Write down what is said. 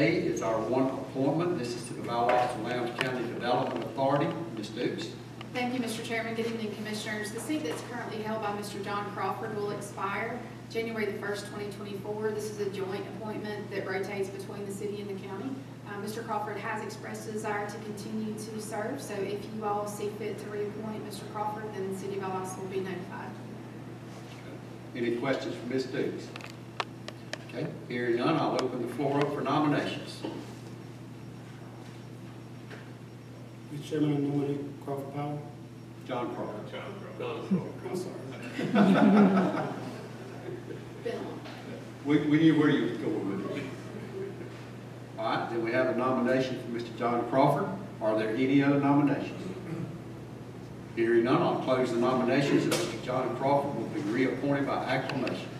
A is our one appointment. This is to the Valdosta Lowndes County Development Authority. Ms. Dukes. Thank you, Mr. Chairman. Good evening, Commissioners. The seat that's currently held by Mr. John Crawford will expire January the 1st, 2024. This is a joint appointment that rotates between the city and the county. Mr. Crawford has expressed a desire to continue to serve, so if you all see fit to reappoint Mr. Crawford, then the City of Valdosta will be notified. Okay. Any questions for Ms. Dukes? Okay, hearing none, I'll open the floor up for nominations. Mr. Chairman, I nominate Crawford Powell. John Crawford. John Crawford. I'm sorry. Bill. We knew where you were going with it. All right, then we have a nomination for Mr. John Crawford. Are there any other nominations? Hearing none, I'll close the nominations and Mr. John Crawford will be reappointed by acclamation.